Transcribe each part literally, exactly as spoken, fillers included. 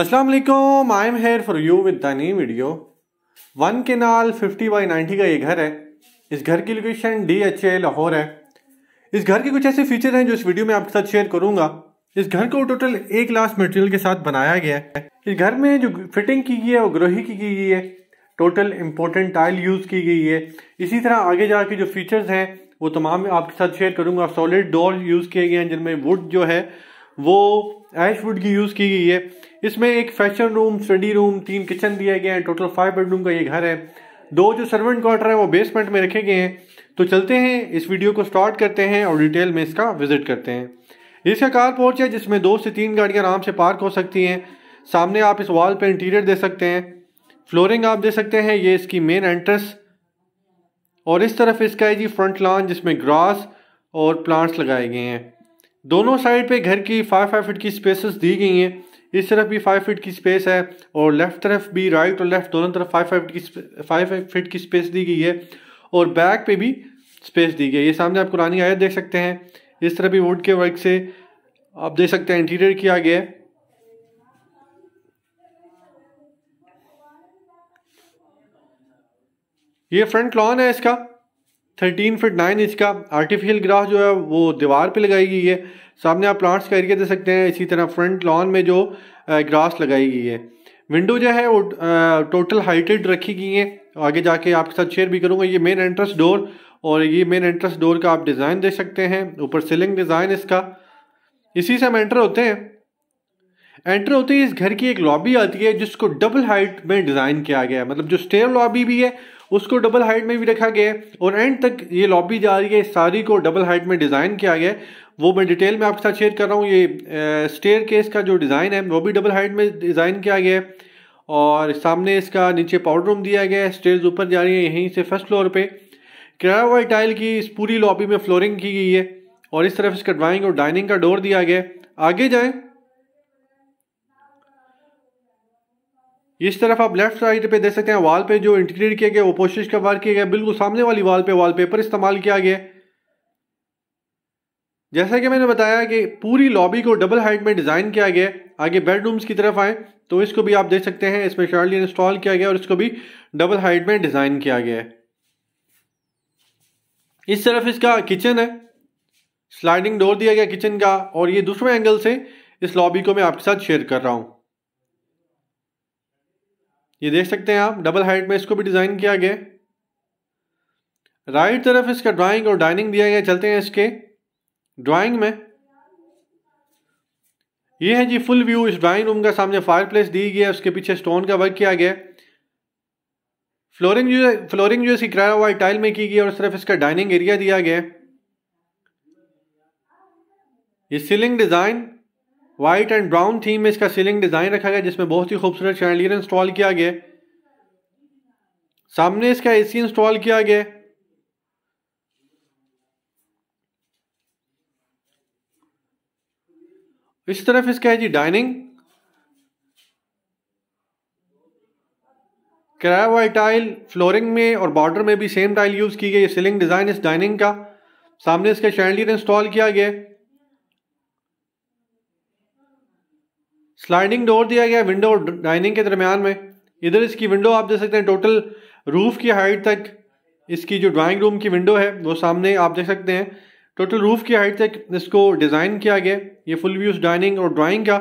अस्सलाम वालेकुम, I am here for you with the new video. One kanal fifty by ninety का ये घर है। इस घर की location D H A Lahore है। इस घर के कुछ ऐसे फीचर हैं जो इस वीडियो में आपके साथ शेयर करूंगा। इस घर को टोटल एक लाख मटेरियल के साथ बनाया गया है। इस घर में जो फिटिंग की गई है वो ग्रोही की गई है। टोटल इम्पोर्टेंट टाइल यूज़ की गई है। इसी तरह आगे जाके जो फीचर्स हैं वो तमाम आपके साथ शेयर करूंगा। सॉलिड डोर यूज़ किए गए हैं जिनमें वुड जो है वो ऐश वुड की यूज़ की गई है। इसमें एक फैशन रूम, स्टडी रूम, तीन किचन दिए गए हैं। टोटल फाइव बेडरूम का ये घर है। दो जो सर्वेंट क्वार्टर है वो बेसमेंट में रखे गए हैं। तो चलते हैं, इस वीडियो को स्टार्ट करते हैं और डिटेल में इसका विजिट करते हैं। इसका कार पोर्च है जिसमें दो से तीन गाड़ियाँ आराम से पार्क हो सकती हैं। सामने आप इस वॉल पर इंटीरियर दे सकते हैं, फ्लोरिंग आप दे सकते हैं। ये इसकी मेन एंट्रेंस और इस तरफ इसका है जी फ्रंट लॉन जिसमें ग्रास और प्लांट्स लगाए गए हैं। दोनों साइड पे घर की फाइव फाइव फिट की स्पेसेस दी गई हैं। इस तरफ भी फाइव फिट की स्पेस है और लेफ्ट तरफ भी, राइट और लेफ्ट दोनों तरफ फाइव फाइव की फाइव फिट की स्पेस दी गई है और बैक पे भी स्पेस दी गई है। ये सामने आप कुरानी आयत देख सकते हैं। इस तरह भी वुड के वर्क से आप देख सकते हैं इंटीरियर किया गया है। ये फ्रंट लॉन है इसका थर्टीन फिट नाइन इंच का। आर्टिफिशियल ग्रास जो है वो दीवार पे लगाई गई है। सामने आप प्लांट्स का एरिया दे सकते हैं। इसी तरह फ्रंट लॉन में जो ग्रास लगाई गई है। विंडो जो है वो टोटल हाइटेड रखी गई है। आगे जाके आपके साथ शेयर भी करूँगा। ये मेन एंट्रेंस डोर और ये मेन एंट्रेंस डोर का आप डिज़ाइन देख सकते हैं। ऊपर सीलिंग डिज़ाइन इसका। इसी से हम एंटर होते हैं। एंटर होते ही इस घर की एक लॉबी आती है जिसको डबल हाइट में डिज़ाइन किया गया है। मतलब जो स्टेयर लॉबी भी है उसको डबल हाइट में भी रखा गया है और एंड तक ये लॉबी जा रही है, सारी को डबल हाइट में डिज़ाइन किया गया है। वो मैं डिटेल में आपके साथ शेयर कर रहा हूँ। ये स्टेयर केस का जो डिज़ाइन है वो भी डबल हाइट में डिज़ाइन किया गया है और सामने इसका नीचे पाउडर रूम दिया गया है। स्टेयर्स ऊपर जा रही है यहीं से फर्स्ट फ्लोर पर। कैरावाई टाइल की इस पूरी लॉबी में फ्लोरिंग की गई है और इस तरफ इसका ड्राइंग और डाइनिंग का डोर दिया गया है। आगे जाएँ, इस तरफ आप लेफ्ट साइड पे देख सकते हैं वॉल पे जो इंटीरियर किया गया वो पोशिश का वर्क किया गया। बिल्कुल सामने वाली वॉल पे वॉलपेपर इस्तेमाल किया गया। जैसा कि मैंने बताया कि पूरी लॉबी को डबल हाइट में डिज़ाइन किया गया। आगे बेडरूम्स की तरफ आए तो इसको भी आप देख सकते हैं। इसमें शार्डली इंस्टॉल किया गया और इसको भी डबल हाइट में डिज़ाइन किया गया है। इस तरफ इसका किचन है, स्लाइडिंग डोर दिया गया किचन का और ये दूसरे एंगल से इस लॉबी को मैं आपके साथ शेयर कर रहा हूँ। ये देख सकते हैं आप, डबल हाइट में इसको भी डिज़ाइन किया गया। राइट तरफ इसका ड्राइंग और डाइनिंग दिया गया। चलते हैं इसके ड्राइंग में। ये है जी फुल व्यू इस ड्राइंग रूम का। सामने फायरप्लेस दी गई है, उसके पीछे स्टोन का वर्क किया गया। फ्लोरिंग जो फ्लोरिंग जो इसकी कैरावाई टाइल में की गई है और सिर्फ इसका डाइनिंग एरिया दिया गया। ये ceiling design white and brown theme में इसका सीलिंग डिज़ाइन रखा गया जिसमें बहुत ही खूबसूरत शैंडलियर इंस्टॉल किया गया। सामने इसका एसी इंस्टॉल किया गया। इस तरफ इसका है जी डाइनिंग। कैरावाई टाइल फ्लोरिंग में और बॉर्डर में भी सेम टाइल यूज की गई है। सीलिंग डिज़ाइन इस डाइनिंग का। सामने इसका शैंडलियर इंस्टॉल किया गया। स्लाइडिंग डोर दिया गया विंडो और डाइनिंग के दरमियान में। इधर इसकी विंडो आप देख सकते हैं। टोटल रूफ़ की हाइट तक इसकी जो ड्राइंग रूम की विंडो है वो सामने आप देख सकते हैं। टोटल रूफ़ की हाइट तक इसको डिज़ाइन किया गया। ये फुल व्यूज डाइनिंग और ड्राइंग का।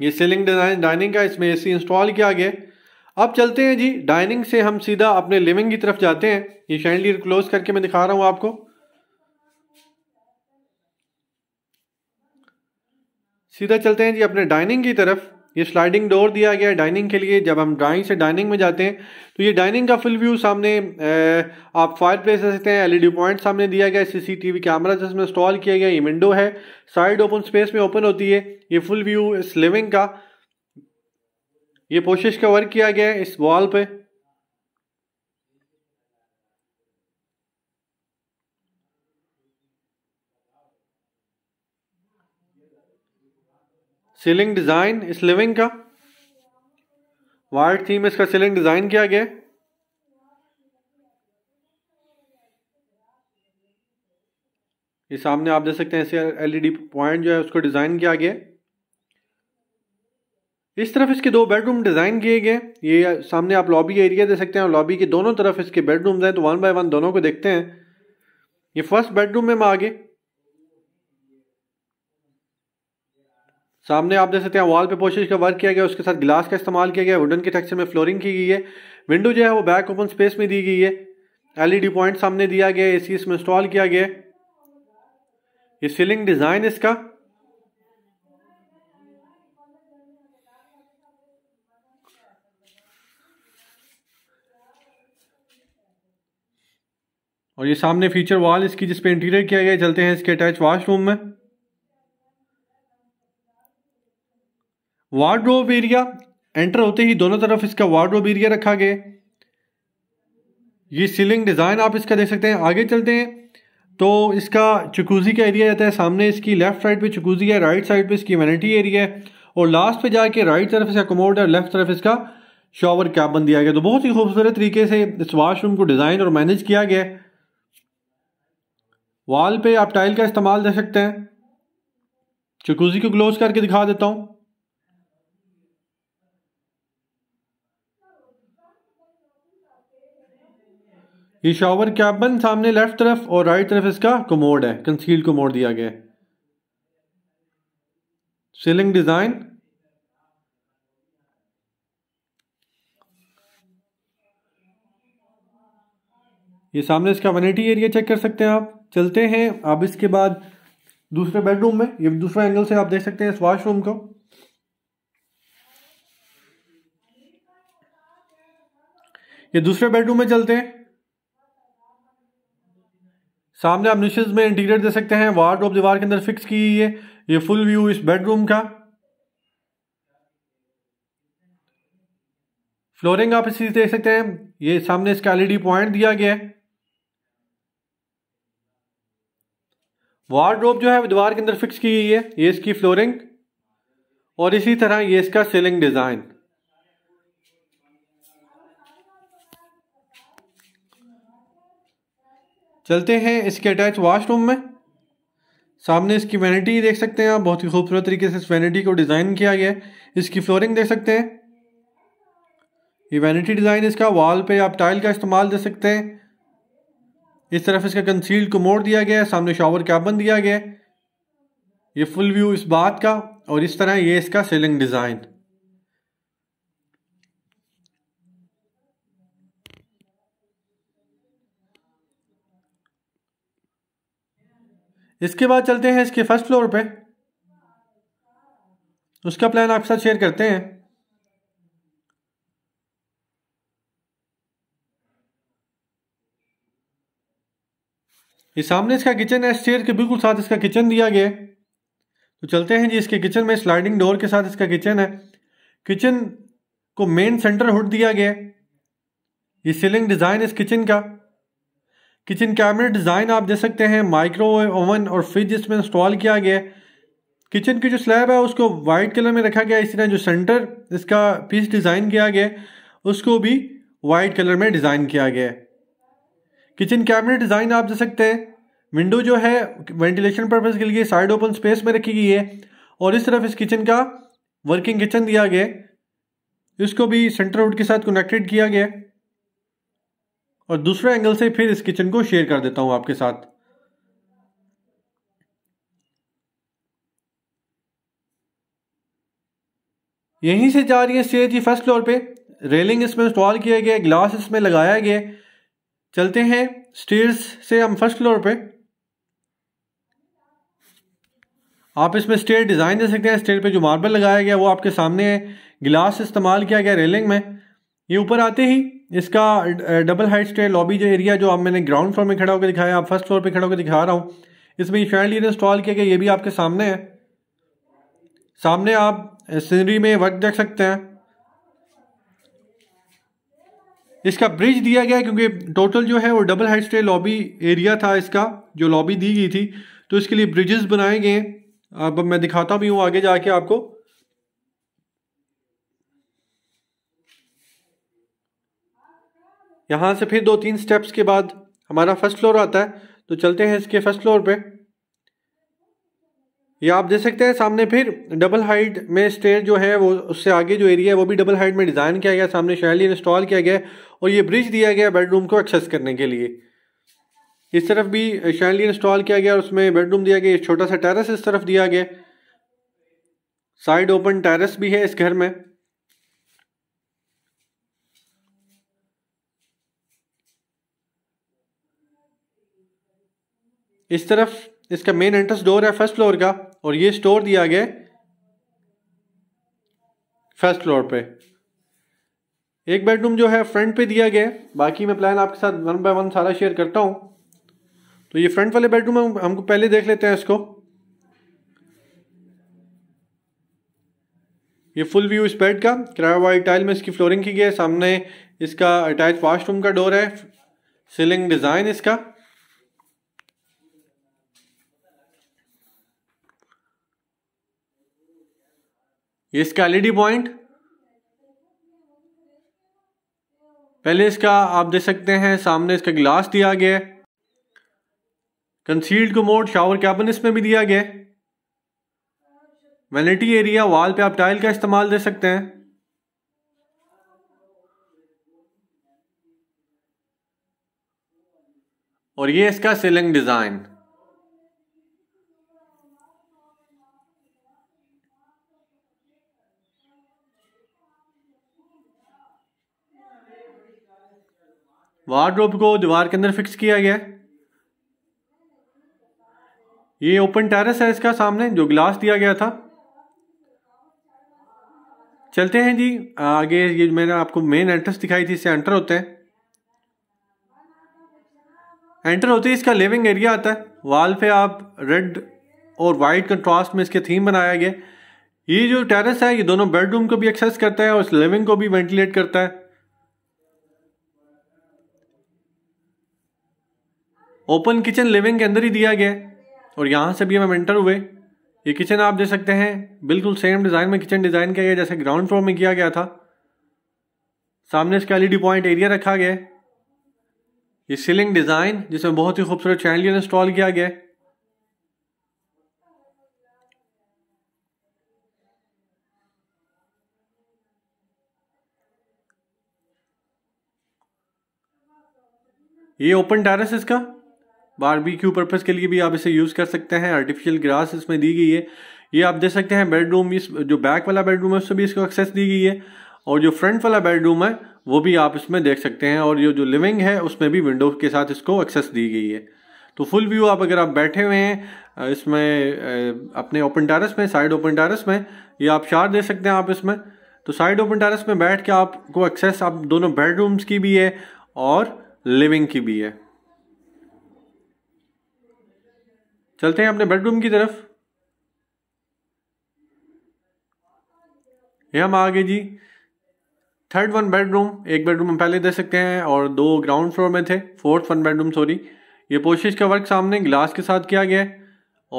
ये सीलिंग डिज़ाइन डाइनिंग का, इसमें एसी इंस्टॉल किया गया। अब चलते हैं जी, डाइनिंग से हम सीधा अपने लिविंग की तरफ जाते हैं। ये शैंडलियर क्लोज करके मैं दिखा रहा हूँ आपको। सीधा चलते हैं जी अपने डाइनिंग की तरफ। ये स्लाइडिंग डोर दिया गया है डाइनिंग के लिए। जब हम ड्राइंग से डाइनिंग में जाते हैं तो ये डाइनिंग का फुल व्यू। सामने आप फायर प्लेस देख सकते हैं। एलईडी पॉइंट सामने दिया गया है। सीसीटीवी कैमरा जिसमें इंस्टॉल किया गया। ये विंडो है, साइड ओपन स्पेस में ओपन होती है। ये फुल व्यू इस लिविंग का। ये पोशिश का वर्क किया गया है इस वॉल पे। सीलिंग डिज़ाइन इस लिविंग का। वाइट थीम इसका सीलिंग डिज़ाइन किया गया। ये सामने आप देख सकते हैं ऐसे एलईडी पॉइंट जो है उसको डिज़ाइन किया गया। इस तरफ इसके दो बेडरूम डिज़ाइन किए गए। ये सामने आप लॉबी एरिया दे सकते हैं और लॉबी के दोनों तरफ इसके बेडरूम्स हैं, तो वन बाय वन दोनों को देखते हैं। ये फर्स्ट बेडरूम में मैं आगे सामने आप देख सकते हैं वॉल पे पोशिश का वर्क किया गया, उसके साथ ग्लास का इस्तेमाल किया गया, वुडन के टेक्सचर में फ्लोरिंग की गई है। विंडो जो है वो बैक ओपन स्पेस में दी गई है। एलईडी पॉइंट सामने दिया गया, एसी इसमें इंस्टॉल किया गया। ये सीलिंग डिज़ाइन इसका और ये सामने फीचर वॉल इसकी जिसपे इंटीरियर किया गया। चलते हैं इसके अटैच वॉशरूम में। वार्डरोब एरिया एंटर होते ही दोनों तरफ इसका वार्डरोब एरिया रखा गया। ये सीलिंग डिज़ाइन आप इसका देख सकते हैं। आगे चलते हैं तो इसका जकूजी का एरिया रहता है। सामने इसकी लेफ्ट साइड पे जकूजी है, राइट साइड पे इसकी वैनिटी एरिया है और लास्ट पे जाके राइट तरफ इसका कमोड है और लेफ्ट तरफ इसका शॉवर कैबिन दिया गया। तो बहुत ही खूबसूरत तरीके से इस वाशरूम को डिज़ाइन और मैनेज किया गया। वॉल पे आप टाइल का इस्तेमाल देख सकते हैं। जकूजी को क्लोज करके दिखा देता हूँ। ये शॉवर कैबिन सामने लेफ्ट तरफ और राइट तरफ इसका कमोड है, कंसील्ड कमोड दिया गया है। सीलिंग डिज़ाइन ये सामने इसका वैनिटी एरिया चेक कर सकते हैं आप। चलते हैं अब इसके बाद दूसरे बेडरूम में। ये दूसरा एंगल से आप देख सकते हैं इस वॉशरूम को। ये दूसरे बेडरूम में चलते हैं। सामने आप निशेज में इंटीरियर दे सकते हैं। वार्डरोब दीवार के अंदर फिक्स की गई है। ये फुल व्यू इस बेडरूम का। फ्लोरिंग आप इसी देख सकते हैं। ये सामने इसका एलईडी पॉइंट दिया गया है। वार्डरोब जो है वो दीवार के अंदर फिक्स की गई है। ये इसकी फ्लोरिंग और इसी तरह ये इसका सीलिंग डिज़ाइन। चलते हैं इसके अटैच वॉशरूम में। सामने इसकी वैनिटी देख सकते हैं आप। बहुत ही खूबसूरत तरीके से इस वैनिटी को डिज़ाइन किया गया है। इसकी फ्लोरिंग देख सकते हैं। ये वैनिटी डिज़ाइन इसका। वॉल पे आप टाइल का इस्तेमाल दे सकते हैं। इस तरफ इसका कंसील्ड कमोड दिया गया है। सामने शॉवर कैबिन दिया गया है। ये फुल व्यू इस बात का और इस तरह ये इसका सीलिंग डिज़ाइन। इसके बाद चलते हैं इसके फर्स्ट फ्लोर पे। उसका प्लान आपके साथ शेयर करते हैं। ये सामने इसका किचन है। स्टेयर के बिल्कुल साथ इसका किचन दिया गया है। तो चलते हैं जी इसके किचन में। स्लाइडिंग डोर के साथ इसका किचन है। किचन को मेन सेंटर हुड दिया गया है। ये सीलिंग डिज़ाइन इस किचन का। किचन कैबिनेट डिज़ाइन आप देख सकते हैं। माइक्रोवेव ओवन और फ्रिज इसमें इंस्टॉल किया गया है। किचन की जो स्लैब है उसको वाइट कलर में रखा गया है। इसी तरह जो सेंटर इसका पीस डिज़ाइन किया गया है उसको भी वाइट कलर में डिज़ाइन किया गया है। किचन कैबिनेट डिज़ाइन आप देख सकते हैं। विंडो जो है वेंटिलेशन पर्पज़ के लिए साइड ओपन स्पेस में रखी गई है और इस तरफ इस किचन का वर्किंग किचन दिया गया है। इसको भी सेंटर हुड के साथ कनेक्टेड किया गया है और दूसरे एंगल से फिर इस किचन को शेयर कर देता हूं आपके साथ। यहीं से जा रही है स्टेयर जी फर्स्ट फ्लोर पे। रेलिंग इसमें इंस्टॉल किया गया, ग्लास इसमें लगाया गया। चलते हैं स्टेयर्स से हम फर्स्ट फ्लोर पे। आप इसमें स्टेयर डिज़ाइन दे सकते हैं। स्टेयर पे जो मार्बल लगाया गया वो आपके सामने है। ग्लास इस्तेमाल किया गया रेलिंग में। ये ऊपर आते ही इसका डबल हाइट स्टेयर लॉबी जो एरिया जो आप मैंने ग्राउंड फ्लोर में खड़ा होकर दिखाया, आप फर्स्ट फ्लोर पे खड़ा होकर दिखा रहा हूँ। इसमें ये फैन इंस्टॉल किया गया, ये भी आपके सामने है। सामने आप सीनरी में वर्क देख सकते हैं। इसका ब्रिज दिया गया है क्योंकि टोटल जो है वो double height stair lobby area था इसका, जो लॉबी दी गई थी, तो इसके लिए ब्रिजेस बनाए गए हैं। अब मैं दिखाता भी हूँ आगे जाके आपको। यहाँ से फिर दो तीन स्टेप्स के बाद हमारा फर्स्ट फ्लोर आता है। तो चलते हैं इसके फर्स्ट फ्लोर पे। ये आप देख सकते हैं सामने। फिर डबल हाइट में स्टेयर जो है वो उससे आगे जो एरिया है वो भी डबल हाइट में डिज़ाइन किया गया, सामने शैली इंस्टॉल किया गया और ये ब्रिज दिया गया बेडरूम को एक्सेस करने के लिए। इस तरफ भी शैली इंस्टॉल किया गया और उसमें बेडरूम दिया गया। छोटा सा टेरेस इस तरफ दिया गया, साइड ओपन टेरेस भी है इस घर में। इस तरफ इसका मेन एंट्रेंस डोर है फर्स्ट फ्लोर का और ये स्टोर दिया गया फर्स्ट फ्लोर पे। एक बेडरूम जो है फ्रंट पे दिया गया, बाकी मैं प्लान आपके साथ वन बाय वन सारा शेयर करता हूँ। तो ये फ्रंट वाले बेडरूम हम हमको पहले देख लेते हैं इसको। ये फुल व्यू इस बेड का, क्रायोवाइट टाइल में इसकी फ्लोरिंग की गई है। सामने इसका अटैच वाशरूम का डोर है, सीलिंग डिज़ाइन इसका। ये इसका एलईडी पॉइंट, पहले इसका आप देख सकते हैं सामने इसका ग्लास दिया गया है। कंसील्ड कमोड, शावर कैबिन इसमें भी दिया गया है। वैनिटी एरिया, वॉल पे आप टाइल का इस्तेमाल दे सकते हैं। और ये इसका सीलिंग डिजाइन। वार्डरोब को दीवार के अंदर फिक्स किया गया। ये ओपन टेरेस है इसका, सामने जो ग्लास दिया गया था। चलते हैं जी आगे। ये मैंने आपको मेन एंट्रेंस दिखाई थी, इससे एंटर होते हैं। एंटर होते ही इसका लिविंग एरिया आता है। वॉल पे आप रेड और वाइट कंट्रास्ट में इसके थीम बनाया गया। ये जो टेरेस है ये दोनों बेडरूम को भी एक्सेस करता है और इस लिविंग को भी वेंटिलेट करता है। ओपन किचन लिविंग के अंदर ही दिया गया और यहाँ से भी हम एंटर हुए। ये किचन आप देख सकते हैं, बिल्कुल सेम डिज़ाइन में किचन डिज़ाइन किया गया जैसे ग्राउंड फ्लोर में किया गया था। सामने इसका एलईडी पॉइंट एरिया रखा गया। ये सीलिंग डिज़ाइन जिसमें बहुत ही खूबसूरत चैनलियर इंस्टॉल किया गया। ये ओपन टेरेस इसका, बारबेक्यू पर्पस के लिए भी आप इसे यूज़ कर सकते हैं। आर्टिफिशियल ग्रास इसमें दी गई है। ये आप देख सकते हैं बेडरूम, इस जो बैक वाला बेडरूम है उससे भी इसको एक्सेस दी गई है और जो फ्रंट वाला बेडरूम है वो भी आप इसमें देख सकते हैं। और ये जो लिविंग है उसमें भी विंडो के साथ इसको एक्सेस दी गई है। तो फुल व्यू आप अगर आप बैठे हुए हैं इसमें अपने ओपन टेरेस में, साइड ओपन टेरेस में, ये आप शार देख सकते हैं आप इसमें। तो साइड ओपन टेरेस में बैठ के आपको एक्सेस आप दोनों बेडरूम्स की भी है और लिविंग की भी है। चलते हैं अपने बेडरूम की तरफ। ये हम आगे जी थर्ड वन बेडरूम। एक बेडरूम हम पहले दे सकते हैं और दो ग्राउंड फ्लोर में थे, फोर्थ वन बेडरूम सॉरी। ये पोशिश का वर्क सामने ग्लास के साथ किया गया है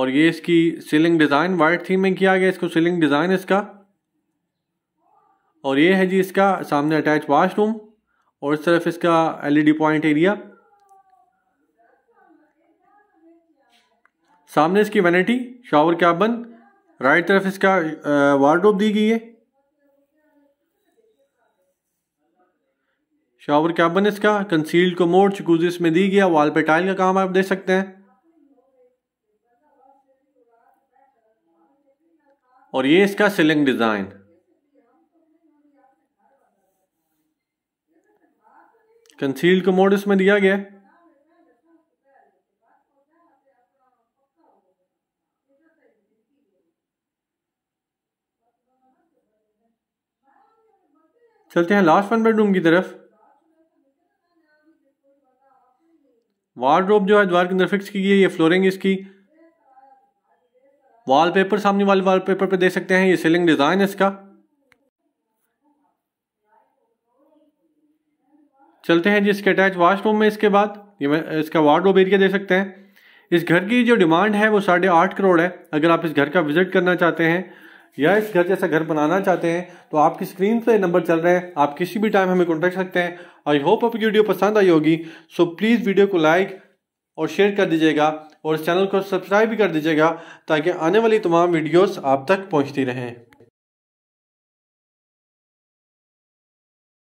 और ये इसकी सीलिंग डिज़ाइन वाइट थीम में किया गया इसको, सीलिंग डिज़ाइन इसका। और ये है जी इसका सामने अटैच वाशरूम और इस तरफ इसका एलईडी पॉइंट एरिया। सामने इसकी वैनिटी, शावर कैबिन, राइट तरफ इसका वार्डरोब दी गई है। शावर कैबिन इसका, कंसील्ड कमोड, जकूज़ी इसमें दी गया। वॉल पे टाइल का काम आप देख सकते हैं। और ये इसका सीलिंग डिजाइन। कंसील्ड कमोड इसमें दिया गया। चलते हैं लास्ट वन बेडरूम की तरफ। वार्डरोब जो है दीवार के अंदर फिक्स की गई है। ये फ्लोरिंग इसकी, वॉलपेपर सामने वाले वॉलपेपर पे देख सकते हैं। ये सीलिंग डिजाइन इसका। चलते हैं जी इसके अटैच वाशरूम में। इसके बाद ये इसका वार्डरोब एरिया देख सकते हैं। इस घर की जो डिमांड है वो साढ़े आठ करोड़ है। अगर आप इस घर का विजिट करना चाहते हैं या इस घर जैसा घर बनाना चाहते हैं तो आपकी स्क्रीन पे नंबर चल रहे हैं, आप किसी भी टाइम हमें कॉन्टेक्ट कर सकते हैं। आई होप आपकी वीडियो पसंद आई होगी, सो प्लीज़ वीडियो को लाइक और शेयर कर दीजिएगा और चैनल को सब्सक्राइब भी कर दीजिएगा ताकि आने वाली तमाम वीडियोस आप तक पहुंचती रहें।